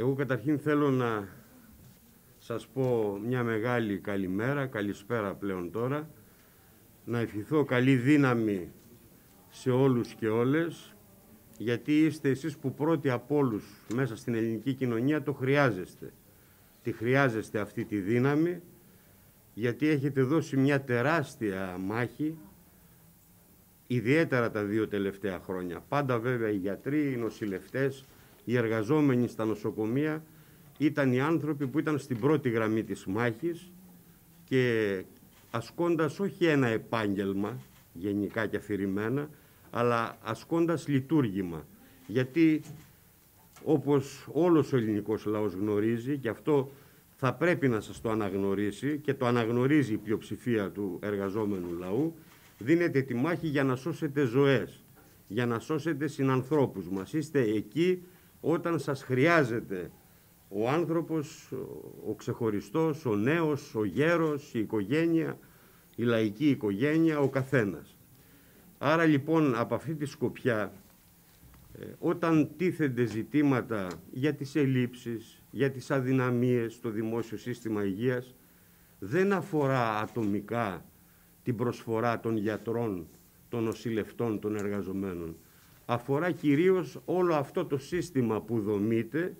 Εγώ καταρχήν θέλω να σας πω μια μεγάλη καλημέρα, καλησπέρα πλέον τώρα. Να ευχηθώ καλή δύναμη σε όλους και όλες, γιατί είστε εσείς που πρώτοι από όλους μέσα στην ελληνική κοινωνία το χρειάζεστε. Τη χρειάζεστε αυτή τη δύναμη, γιατί έχετε δώσει μια τεράστια μάχη, ιδιαίτερα τα δύο τελευταία χρόνια. Πάντα βέβαια οι γιατροί, οι νοσηλευτές, οι εργαζόμενοι στα νοσοκομεία ήταν οι άνθρωποι που ήταν στην πρώτη γραμμή της μάχης και ασκώντας όχι ένα επάγγελμα γενικά και αφηρημένα, αλλά ασκώντας λειτουργήμα. Γιατί όπως όλος ο ελληνικός λαός γνωρίζει, και αυτό θα πρέπει να σας το αναγνωρίσει και το αναγνωρίζει η πλειοψηφία του εργαζόμενου λαού, δίνετε τη μάχη για να σώσετε ζωές, για να σώσετε συνανθρώπους μας. Είστε εκεί όταν σας χρειάζεται ο άνθρωπος, ο ξεχωριστός, ο νέος, ο γέρος, η οικογένεια, η λαϊκή οικογένεια, ο καθένας. Άρα λοιπόν από αυτή τη σκοπιά, όταν τίθενται ζητήματα για τις ελλείψεις, για τις αδυναμίες στο δημόσιο σύστημα υγείας, δεν αφορά ατομικά την προσφορά των γιατρών, των νοσηλευτών, των εργαζομένων. Αφορά κυρίως όλο αυτό το σύστημα που δομείται,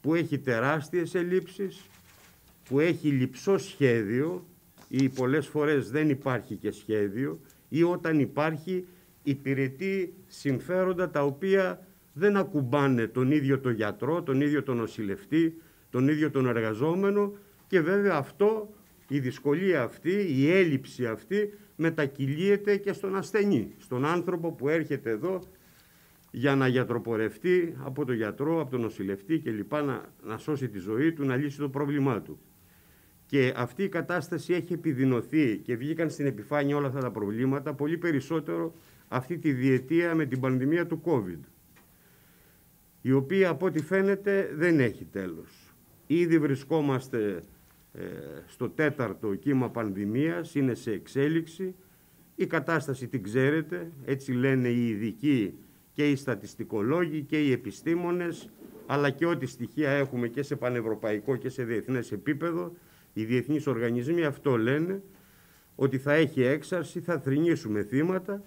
που έχει τεράστιες ελλείψεις, που έχει λειψό σχέδιο ή πολλές φορές δεν υπάρχει και σχέδιο, ή όταν υπάρχει υπηρετεί συμφέροντα τα οποία δεν ακουμπάνε τον ίδιο τον γιατρό, τον ίδιο τον νοσηλευτή, τον ίδιο τον εργαζόμενο, και βέβαια αυτό, η δυσκολία αυτή, η έλλειψη αυτή μετακυλίεται και στον ασθενή, στον άνθρωπο που έρχεται εδώ για να γιατροπορευτεί από τον γιατρό, από τον νοσηλευτή και λοιπά, να σώσει τη ζωή του, να λύσει το πρόβλημά του. Και αυτή η κατάσταση έχει επιδεινωθεί και βγήκαν στην επιφάνεια όλα αυτά τα προβλήματα πολύ περισσότερο αυτή τη διετία με την πανδημία του COVID, η οποία από ό,τι φαίνεται δεν έχει τέλος. Ήδη βρισκόμαστε στο τέταρτο κύμα πανδημίας, είναι σε εξέλιξη. Η κατάσταση την ξέρετε, έτσι λένε οι ειδικοί και οι στατιστικολόγοι και οι επιστήμονες, αλλά και ό,τι στοιχεία έχουμε και σε πανευρωπαϊκό και σε διεθνές επίπεδο. Οι διεθνείς οργανισμοί αυτό λένε, ότι θα έχει έξαρση, θα θρηνήσουμε θύματα,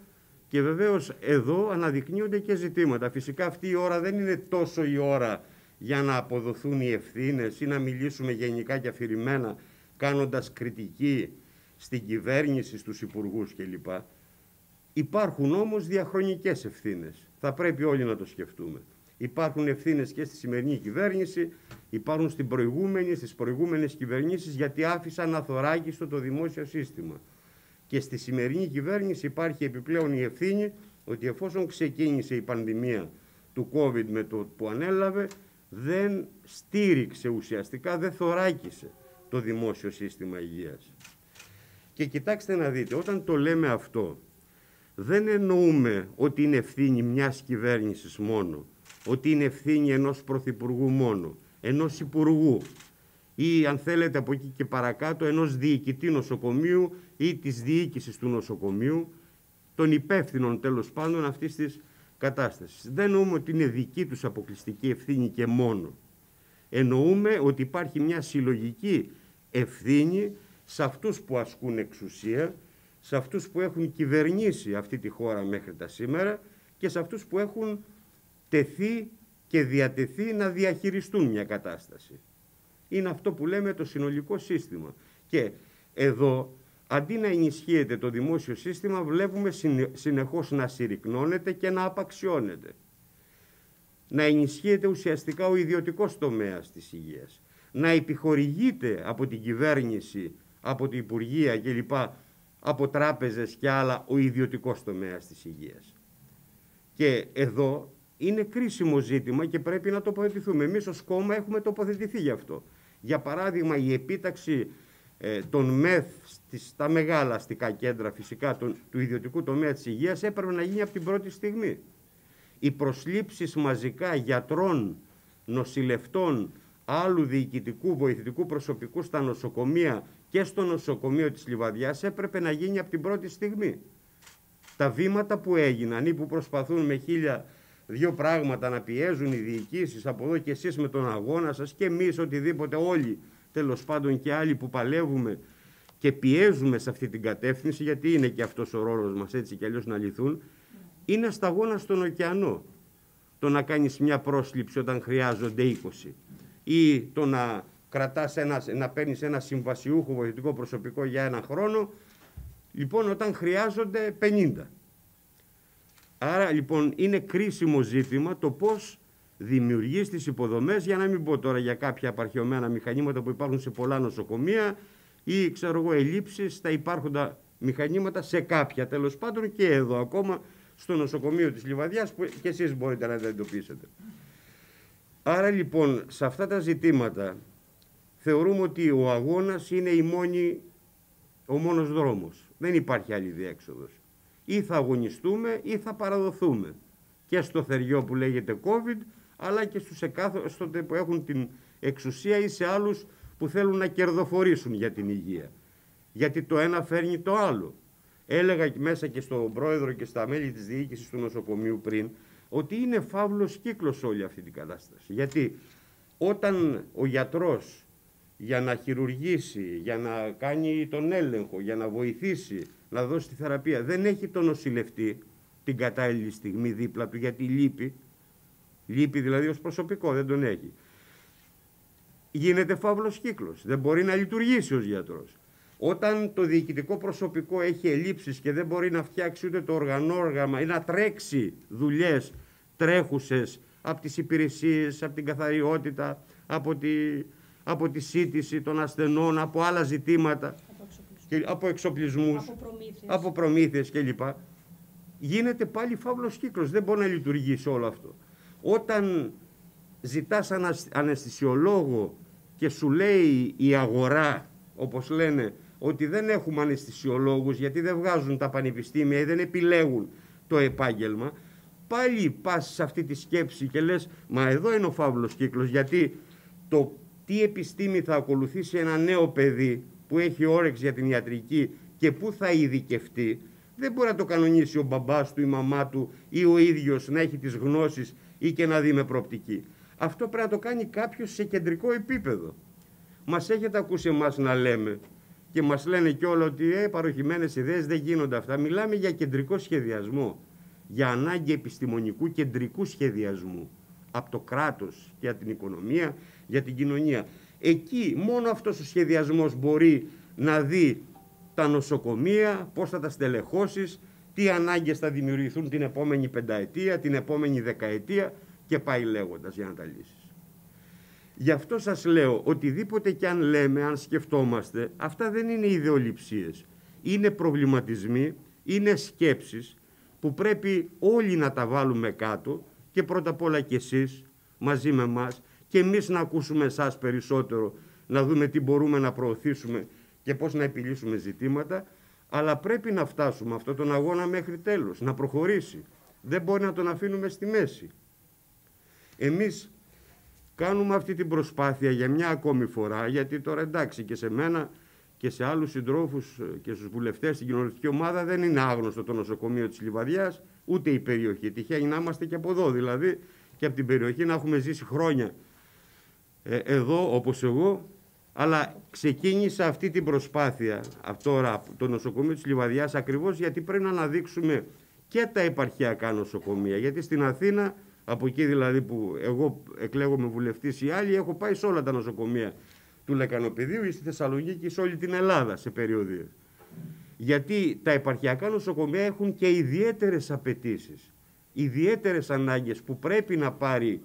και βεβαίως εδώ αναδεικνύονται και ζητήματα. Φυσικά αυτή η ώρα δεν είναι τόσο η ώρα για να αποδοθούν οι ευθύνες ή να μιλήσουμε γενικά και αφηρημένα κάνοντας κριτική στην κυβέρνηση, στους υπουργούς κλπ. Υπάρχουν όμως διαχρονικές ευθύνες. Θα πρέπει όλοι να το σκεφτούμε. Υπάρχουν ευθύνες και στη σημερινή κυβέρνηση, υπάρχουν στην προηγούμενη, στις προηγούμενες κυβερνήσεις, γιατί άφησαν αθωράκιστο το δημόσιο σύστημα. Και στη σημερινή κυβέρνηση υπάρχει επιπλέον η ευθύνη ότι εφόσον ξεκίνησε η πανδημία του COVID με το που ανέλαβε, δεν στήριξε ουσιαστικά, δεν θωράκισε το δημόσιο σύστημα υγείας. Και κοιτάξτε να δείτε, όταν το λέμε αυτό, δεν εννοούμε ότι είναι ευθύνη μιας κυβέρνησης μόνο, ότι είναι ευθύνη ενός πρωθυπουργού μόνο, ενός υπουργού ή αν θέλετε από εκεί και παρακάτω ενός διοικητή νοσοκομείου ή της διοίκησης του νοσοκομείου, των υπεύθυνων τέλος πάντων αυτής της κατάστασης. Δεν εννοούμε ότι είναι δική τους αποκλειστική ευθύνη και μόνο. Εννοούμε ότι υπάρχει μια συλλογική ευθύνη σε αυτούς που ασκούν εξουσία, σε αυτούς που έχουν κυβερνήσει αυτή τη χώρα μέχρι τα σήμερα και σε αυτούς που έχουν τεθεί και διατεθεί να διαχειριστούν μια κατάσταση. Είναι αυτό που λέμε το συνολικό σύστημα. Και εδώ, αντί να ενισχύεται το δημόσιο σύστημα, βλέπουμε συνεχώς να συρρυκνώνεται και να απαξιώνεται. Να ενισχύεται ουσιαστικά ο ιδιωτικός τομέας της υγείας. Να επιχορηγείται από την κυβέρνηση, από την Υπουργεία κλπ, από τράπεζες και άλλα, ο ιδιωτικός τομέας της υγείας. Και εδώ είναι κρίσιμο ζήτημα και πρέπει να τοποθετηθούμε. Εμείς ως κόμμα έχουμε τοποθετηθεί γι' αυτό. Για παράδειγμα, η επίταξη των ΜΕΘ στα μεγάλα αστικά κέντρα, φυσικά του ιδιωτικού τομέα της υγείας, έπρεπε να γίνει από την πρώτη στιγμή. Οι προσλήψεις μαζικά γιατρών, νοσηλευτών, άλλου διοικητικού, βοηθητικού προσωπικού στα νοσοκομεία και στο νοσοκομείο της Λιβαδιάς έπρεπε να γίνει από την πρώτη στιγμή. Τα βήματα που έγιναν ή που προσπαθούν με 1.000 δύο πράγματα να πιέζουν οι διοικήσεις από εδώ και εσείς με τον αγώνα σας και εμείς οτιδήποτε όλοι τέλος πάντων και άλλοι που παλεύουμε και πιέζουμε σε αυτή την κατεύθυνση, γιατί είναι και αυτός ο ρόλος μας έτσι κι αλλιώς να λυθούν, είναι σταγόνας στον ωκεανό. Το να κάνεις μια πρόσληψη όταν χρειάζονται 20 ή το να κρατάς να παίρνεις ένα συμβασιούχο βοηθητικό προσωπικό για ένα χρόνο, λοιπόν, όταν χρειάζονται 50. Άρα, λοιπόν, είναι κρίσιμο ζήτημα το πώς δημιουργείς τις υποδομές, για να μην πω τώρα για κάποια απαρχαιωμένα μηχανήματα που υπάρχουν σε πολλά νοσοκομεία ή, ξέρω εγώ, ελλείψεις στα υπάρχοντα μηχανήματα σε κάποια, τέλος πάντων, και εδώ ακόμα στο νοσοκομείο της Λιβαδιάς που και εσείς μπορείτε να τα εντοπίσετε. Άρα, λοιπόν, σε αυτά τα ζητήματα θεωρούμε ότι ο αγώνας είναι ο μόνος δρόμος. Δεν υπάρχει άλλη διέξοδος. Ή θα αγωνιστούμε ή θα παραδοθούμε. Και στο θεριό που λέγεται COVID, αλλά και στους εκάστοτε που έχουν την εξουσία ή σε άλλους που θέλουν να κερδοφορήσουν για την υγεία. Γιατί το ένα φέρνει το άλλο. Έλεγα μέσα και στον πρόεδρο και στα μέλη της διοίκησης του νοσοκομείου πριν, ότι είναι φαύλος κύκλος όλη αυτή την κατάσταση. Γιατί όταν ο γιατρός για να χειρουργήσει, για να κάνει τον έλεγχο, για να βοηθήσει, να δώσει τη θεραπεία, δεν έχει τον νοσηλευτή την κατάλληλη στιγμή δίπλα του, γιατί λείπει, δηλαδή ως προσωπικό, δεν τον έχει. Γίνεται φαύλος κύκλος, δεν μπορεί να λειτουργήσει ως γιατρός. Όταν το διοικητικό προσωπικό έχει ελλείψεις και δεν μπορεί να φτιάξει ούτε το οργανόγραμμα ή να τρέξει δουλειές τρέχουσες από τις υπηρεσίες, από την καθαριότητα, από τη σύντηση των ασθενών, από άλλα ζητήματα, από εξοπλισμούς, από προμήθειες κλπ. Γίνεται πάλι φαύλος κύκλος, δεν μπορεί να λειτουργήσει όλο αυτό. Όταν ζητάς αναισθησιολόγο και σου λέει η αγορά, όπως λένε, ότι δεν έχουμε αναισθησιολόγους γιατί δεν βγάζουν τα πανεπιστήμια ή δεν επιλέγουν το επάγγελμα, πάλι πας σε αυτή τη σκέψη και λες, μα εδώ είναι ο φαύλος κύκλος, γιατί το τι επιστήμη θα ακολουθήσει ένα νέο παιδί που έχει όρεξη για την ιατρική και που θα ειδικευτεί, δεν μπορεί να το κανονίσει ο μπαμπάς του, η μαμά του ή ο ίδιος να έχει τις γνώσεις ή και να δει με προοπτική. Αυτό πρέπει να το κάνει κάποιος σε κεντρικό επίπεδο. Μας έχετε ακούσει εμάς να λέμε και μας λένε κιόλα ότι παροχημένες ιδέες δεν γίνονται αυτά. Μιλάμε για κεντρικό σχεδιασμό, για ανάγκη επιστημονικού κεντρικού σχεδιασμού από το κράτος, για την οικονομία, για την κοινωνία. Εκεί μόνο αυτός ο σχεδιασμός μπορεί να δει τα νοσοκομεία, πώς θα τα στελεχώσεις, τι ανάγκες θα δημιουργηθούν την επόμενη πενταετία, την επόμενη δεκαετία και πάει λέγοντας, για να τα λύσεις. Γι' αυτό σας λέω, οτιδήποτε και αν λέμε, αν σκεφτόμαστε, αυτά δεν είναι ιδεοληψίες. Είναι προβληματισμοί, είναι σκέψεις που πρέπει όλοι να τα βάλουμε κάτω και πρώτα απ' όλα κι εσείς μαζί με εμάς, και εμείς να ακούσουμε εσάς περισσότερο, να δούμε τι μπορούμε να προωθήσουμε και πώς να επιλύσουμε ζητήματα, αλλά πρέπει να φτάσουμε αυτόν τον αγώνα μέχρι τέλος, να προχωρήσει. Δεν μπορεί να τον αφήνουμε στη μέση. Εμείς κάνουμε αυτή την προσπάθεια για μια ακόμη φορά, γιατί τώρα εντάξει και σε μένα και σε άλλους συντρόφους και στους βουλευτές στην κοινωνική ομάδα δεν είναι άγνωστο το νοσοκομείο της Λιβαδιάς, ούτε η περιοχή. Τυχαίνει να είμαστε και από εδώ δηλαδή και από την περιοχή, να έχουμε ζήσει χρόνια εδώ όπως εγώ, αλλά ξεκίνησα αυτή την προσπάθεια τώρα το νοσοκομείο της Λιβαδιάς ακριβώς γιατί πρέπει να αναδείξουμε και τα επαρχιακά νοσοκομεία, γιατί στην Αθήνα, από εκεί δηλαδή που εγώ εκλέγομαι βουλευτής ή άλλοι, έχω πάει σε όλα τα νοσοκομεία του Λεκανοπεδίου ή στη Θεσσαλονίκη ή σε όλη την Ελλάδα σε περιοδίες, γιατί τα επαρχιακά νοσοκομεία έχουν και ιδιαίτερες απαιτήσεις, ιδιαίτερες ανάγκες που πρέπει να πάρει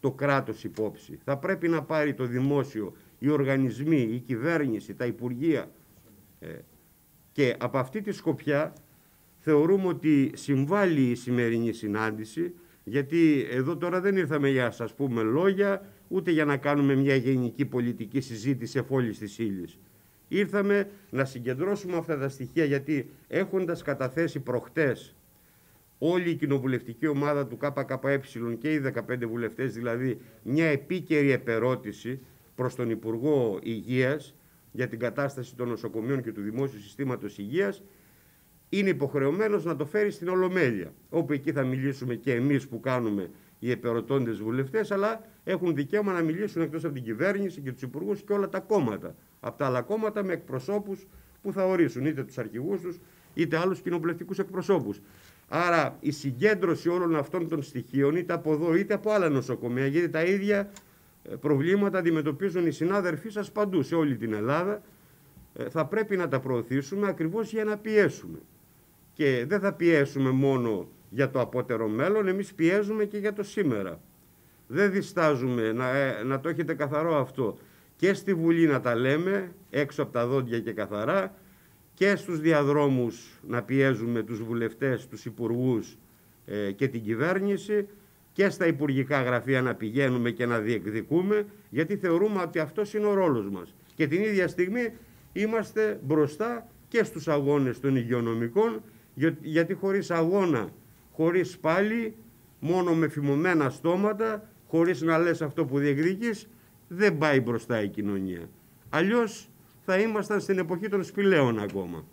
το κράτος υπόψη. Θα πρέπει να πάρει το δημόσιο, οι οργανισμοί, η κυβέρνηση, τα υπουργεία. Και από αυτή τη σκοπιά θεωρούμε ότι συμβάλλει η σημερινή συνάντηση, γιατί εδώ τώρα δεν ήρθαμε για να σας πούμε λόγια, ούτε για να κάνουμε μια γενική πολιτική συζήτηση εφόλης της ύλης. Ήρθαμε να συγκεντρώσουμε αυτά τα στοιχεία, γιατί έχοντας καταθέσει προχτές όλη η κοινοβουλευτική ομάδα του ΚΚΕ και οι 15 βουλευτές δηλαδή μια επίκαιρη επερώτηση προς τον Υπουργό Υγείας για την κατάσταση των νοσοκομείων και του δημόσιου συστήματος υγείας, είναι υποχρεωμένος να το φέρει στην Ολομέλεια, όπου εκεί θα μιλήσουμε και εμείς που κάνουμε οι επερωτώντες βουλευτές, αλλά έχουν δικαίωμα να μιλήσουν εκτός από την κυβέρνηση και τους υπουργούς και όλα τα κόμματα. Από τα άλλα κόμματα με εκπροσώπους που θα ορίσουν είτε τους αρχηγούς τους, είτε άλλους κοινοβουλευτικούς εκπροσώπους. Άρα η συγκέντρωση όλων αυτών των στοιχείων, είτε από εδώ είτε από άλλα νοσοκομεία, γιατί τα ίδια προβλήματα αντιμετωπίζουν οι συνάδελφοί σας παντού σε όλη την Ελλάδα, θα πρέπει να τα προωθήσουμε ακριβώς για να πιέσουμε. Και δεν θα πιέσουμε μόνο για το απότερο μέλλον, εμείς πιέζουμε και για το σήμερα. Δεν διστάζουμε να το έχετε καθαρό αυτό, και στη Βουλή να τα λέμε έξω από τα δόντια και καθαρά, και στους διαδρόμους να πιέζουμε τους βουλευτές, τους υπουργούς και την κυβέρνηση, και στα υπουργικά γραφεία να πηγαίνουμε και να διεκδικούμε, γιατί θεωρούμε ότι αυτός είναι ο ρόλος μας. Και την ίδια στιγμή είμαστε μπροστά και στους αγώνες των υγειονομικών, γιατί χωρίς αγώνα, χωρίς πάλι, μόνο με φημωμένα στόματα, χωρίς να λες αυτό που διεκδικείς, δεν πάει μπροστά η κοινωνία. Αλλιώς θα ήμασταν στην εποχή των σπηλαίων ακόμα.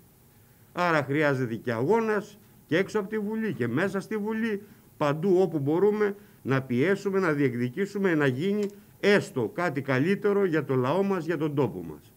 Άρα χρειάζεται και αγώνας και έξω από τη Βουλή και μέσα στη Βουλή, παντού όπου μπορούμε να πιέσουμε, να διεκδικήσουμε, να γίνει έστω κάτι καλύτερο για το λαό μας, για τον τόπο μας.